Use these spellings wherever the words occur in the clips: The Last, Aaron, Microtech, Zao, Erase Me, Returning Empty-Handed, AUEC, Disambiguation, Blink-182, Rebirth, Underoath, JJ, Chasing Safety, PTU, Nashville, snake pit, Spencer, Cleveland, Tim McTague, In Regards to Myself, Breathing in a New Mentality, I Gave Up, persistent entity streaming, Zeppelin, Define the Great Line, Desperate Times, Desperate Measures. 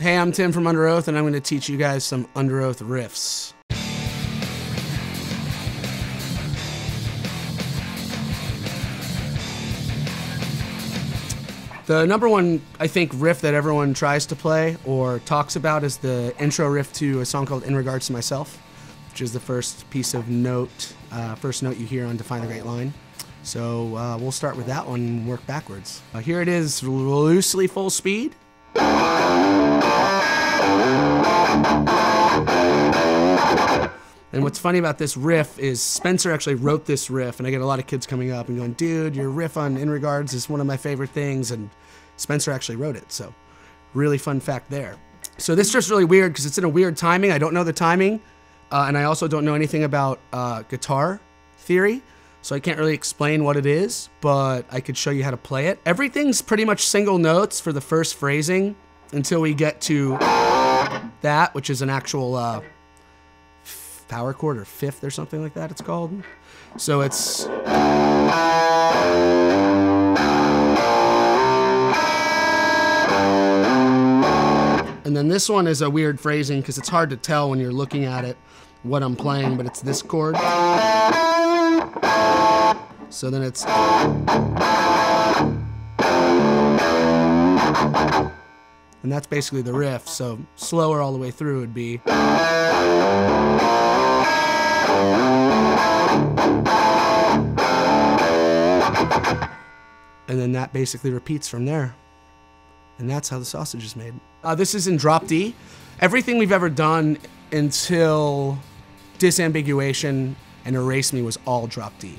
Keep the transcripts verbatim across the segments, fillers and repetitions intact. Hey, I'm Tim from Underoath, and I'm going to teach you guys some Underoath riffs. The number one, I think, riff that everyone tries to play or talks about is the intro riff to a song called In Regards to Myself, which is the first piece of note, uh, first note you hear on Define the Great Line. So uh, we'll start with that one and work backwards. Uh, here it is, loosely full speed. And what's funny about this riff is Spencer actually wrote this riff, and I get a lot of kids coming up and going, dude, your riff on In Regards is one of my favorite things, and Spencer actually wrote it, so really fun fact there. So this is just really weird because it's in a weird timing. I don't know the timing, uh, and I also don't know anything about uh, guitar theory, so I can't really explain what it is, but I could show you how to play it. Everything's pretty much single notes for the first phrasing until we get to that, which is an actual uh, power chord or fifth or something like that it's called. So it's... And then this one is a weird phrasing because it's hard to tell when you're looking at it what I'm playing, but it's this chord. So then it's... And that's basically the riff, so slower all the way through would be... And then that basically repeats from there. And that's how the sausage is made. Uh, this is in drop D. Everything we've ever done until Disambiguation and Erase Me was all drop D,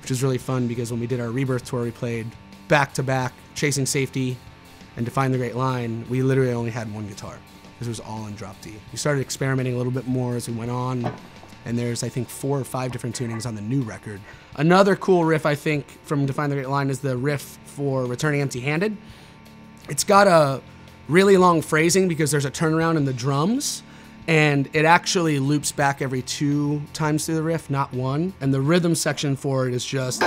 which is really fun because when we did our Rebirth tour, we played back-to-back Chasing Safety and Define the Great Line. We literally only had one guitar because it was all in drop D. We started experimenting a little bit more as we went on, and there's, I think, four or five different tunings on the new record. Another cool riff, I think, from Define the Great Line is the riff for Returning Empty-Handed. It's got a really long phrasing because there's a turnaround in the drums, and it actually loops back every two times through the riff, not one. And the rhythm section for it is just...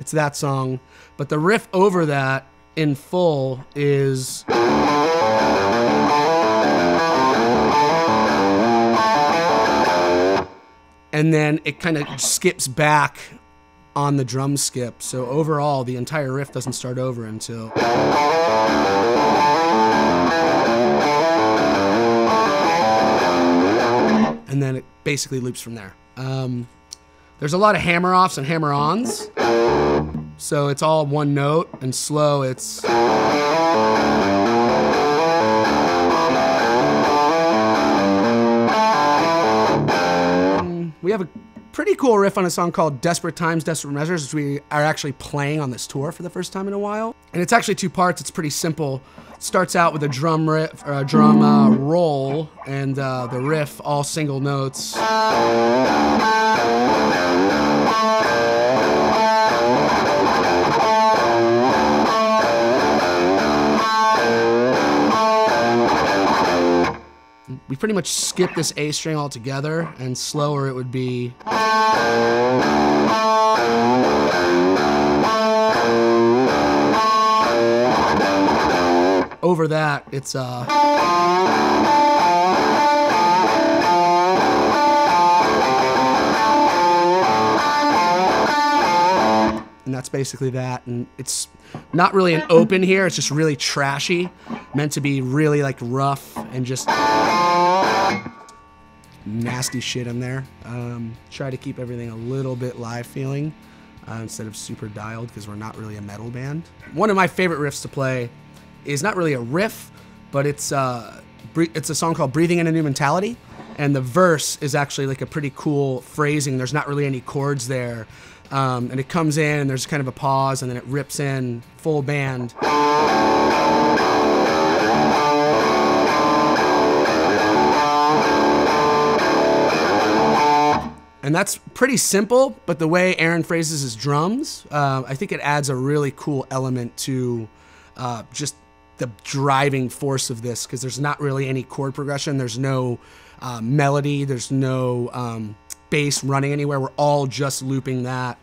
It's that song, but the riff over that in full is... And then it kind of skips back on the drum skip. So overall, the entire riff doesn't start over until... And then it basically loops from there. Um, there's a lot of hammer-offs and hammer-ons. So it's all one note, and slow it's... We have a pretty cool riff on a song called Desperate Times, Desperate Measures, which we are actually playing on this tour for the first time in a while. And it's actually two parts, it's pretty simple. It starts out with a drum riff, or a drum uh, roll, and uh, the riff, all single notes. We pretty much skip this A string altogether, and slower it would be... Over that, it's uh... And that's basically that, and it's not really an open here, it's just really trashy, meant to be really like rough and just... nasty shit in there. Um, try to keep everything a little bit live feeling uh, instead of super dialed because we're not really a metal band. One of my favorite riffs to play is not really a riff, but it's uh, it's a song called Breathing in a New Mentality, and the verse is actually like a pretty cool phrasing. There's not really any chords there, um, and it comes in and there's kind of a pause and then it rips in full band. And that's pretty simple, but the way Aaron phrases his drums, uh, I think it adds a really cool element to uh, just the driving force of this, because there's not really any chord progression, there's no uh, melody, there's no um, bass running anywhere, we're all just looping that.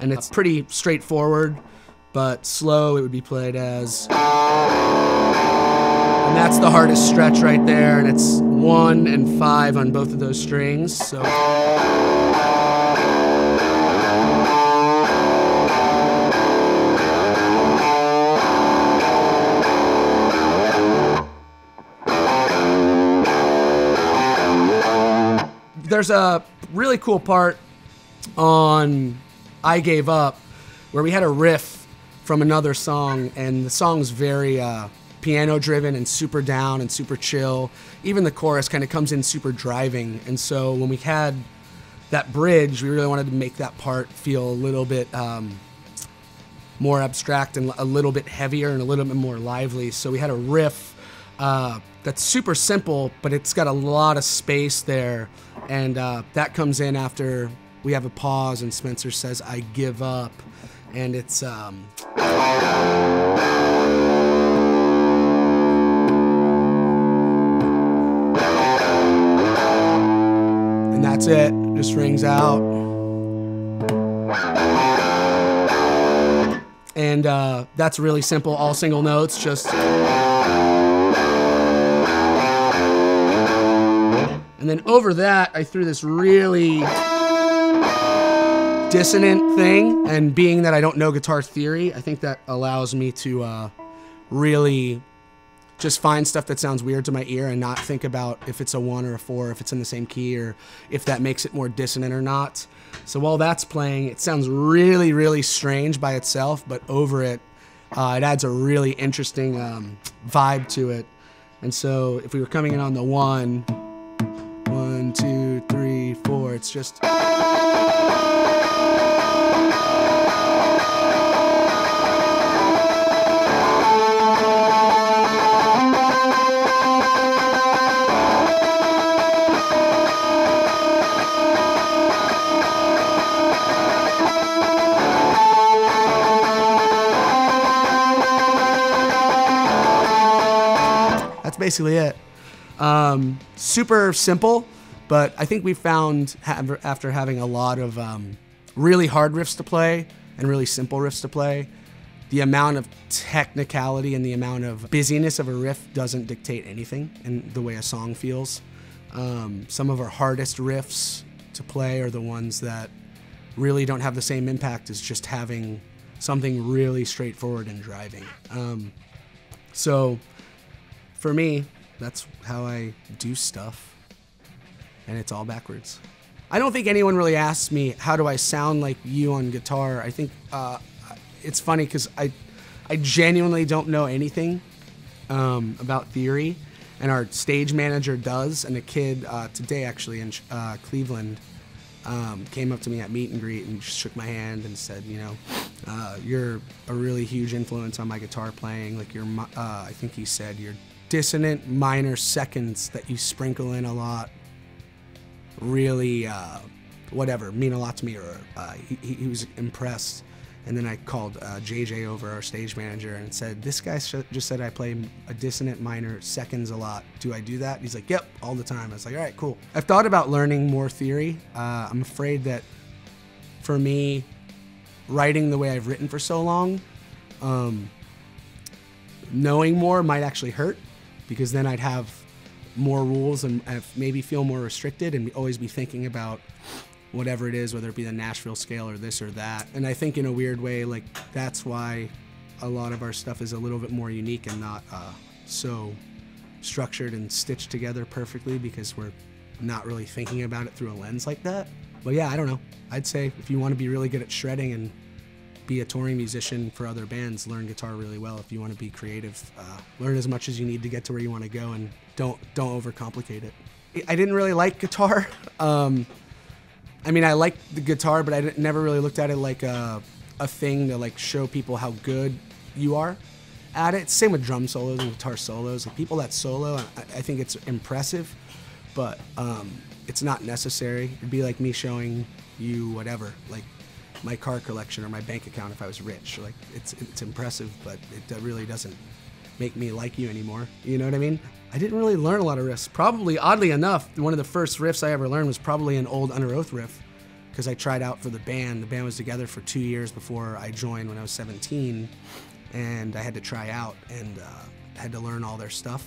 and it's pretty straightforward, but slow it would be played as. And that's the hardest stretch right there, and it's one and five on both of those strings, so. There's a really cool part on I Gave Up where we had a riff from another song, and the song's very uh, piano driven and super down and super chill. Even the chorus kind of comes in super driving, and so when we had that bridge, we really wanted to make that part feel a little bit um, more abstract and a little bit heavier and a little bit more lively. So we had a riff uh, that's super simple, but it's got a lot of space there, and uh, that comes in after we have a pause and Spencer says, "I give up," and it's um and that's it, just rings out. And uh, that's really simple, all single notes, just. And then over that, I threw this really dissonant thing, and being that I don't know guitar theory, I think that allows me to uh, really just find stuff that sounds weird to my ear and not think about if it's a one or a four, if it's in the same key, or if that makes it more dissonant or not. So while that's playing, it sounds really, really strange by itself, but over it, uh, it adds a really interesting um, vibe to it. And so if we were coming in on the one, One, two, three, four. It's just. That's basically it. Um, super simple, but I think we found ha after having a lot of um, really hard riffs to play and really simple riffs to play, the amount of technicality and the amount of busyness of a riff doesn't dictate anything in the way a song feels. Um, some of our hardest riffs to play are the ones that really don't have the same impact as just having something really straightforward and driving. Um, so for me, that's how I do stuff, and it's all backwards. I don't think anyone really asks me, how do I sound like you on guitar? I think uh, it's funny because I, I genuinely don't know anything um, about theory, and our stage manager does, and a kid uh, today actually in uh, Cleveland um, came up to me at meet and greet and shook my hand and said, you know, uh, you're a really huge influence on my guitar playing. Like you're, uh, I think he said, you're dissonant minor seconds that you sprinkle in a lot really uh, whatever mean a lot to me, or uh, he, he was impressed. And then I called uh, J J over, our stage manager, and said, this guy just said I play a dissonant minor seconds a lot. Do I do that? And he's like, yep, all the time. I was like, all right, cool. I've thought about learning more theory. uh, I'm afraid that for me, writing the way I've written for so long, um, knowing more might actually hurt, because then I'd have more rules and maybe feel more restricted and always be thinking about whatever it is, whether it be the Nashville scale or this or that. And I think in a weird way, like that's why a lot of our stuff is a little bit more unique and not uh, so structured and stitched together perfectly, because we're not really thinking about it through a lens like that. But yeah, I don't know. I'd say if you want to be really good at shredding and be a touring musician for other bands, learn guitar really well. If you want to be creative, uh, learn as much as you need to get to where you want to go, and don't don't overcomplicate it. I didn't really like guitar. Um, I mean, I liked the guitar, but I didn't, never really looked at it like a, a thing to like show people how good you are at it. Same with drum solos and guitar solos. Like people that solo, I, I think it's impressive, but um, it's not necessary. It'd be like me showing you whatever, like my car collection or my bank account if I was rich. Like it's it's impressive, but it really doesn't make me like you anymore. You know what I mean? I didn't really learn a lot of riffs. Probably, oddly enough, one of the first riffs I ever learned was probably an old Underoath riff. because I tried out for the band. The band was together for two years before I joined when I was seventeen, and I had to try out and uh, had to learn all their stuff.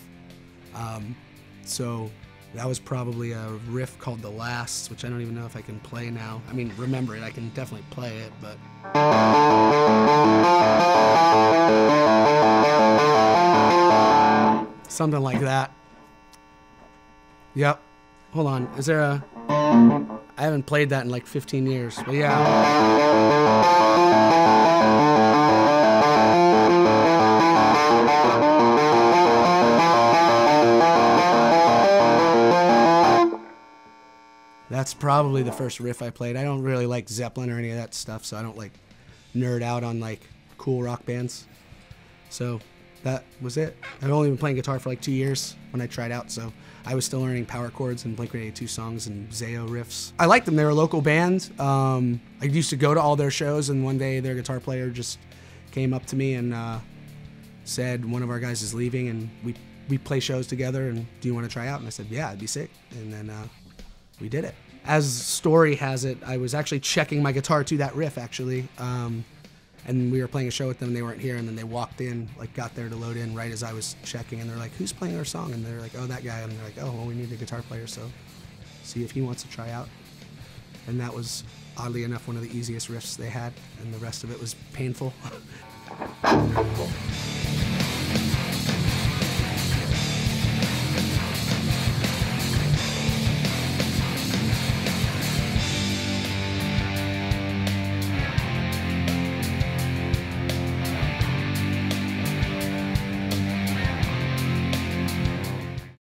Um, so that was probably a riff called The Last, which I don't even know if I can play now. I mean, remember it, I can definitely play it, but... something like that. Yep. Hold on, is there a... I haven't played that in like fifteen years, but yeah. That's probably the first riff I played. I don't really like Zeppelin or any of that stuff, so I don't like nerd out on like cool rock bands. So that was it. I've only been playing guitar for like two years when I tried out, so I was still learning power chords and Blink one eighty-two songs and Zao riffs. I liked them, they were a local band. Um, I used to go to all their shows, and one day their guitar player just came up to me and uh, said, one of our guys is leaving and we, we play shows together, and do you wanna try out? And I said, yeah, I'd be sick. And then uh, we did it. As story has it, I was actually checking my guitar to that riff actually. Um, And we were playing a show with them, and they weren't here, and then they walked in, like got there to load in right as I was checking, and they're like, who's playing our song? And they're like, oh, that guy. And they're like, oh, well, we need a guitar player, so see if he wants to try out. And that was, oddly enough, one of the easiest riffs they had, and the rest of it was painful.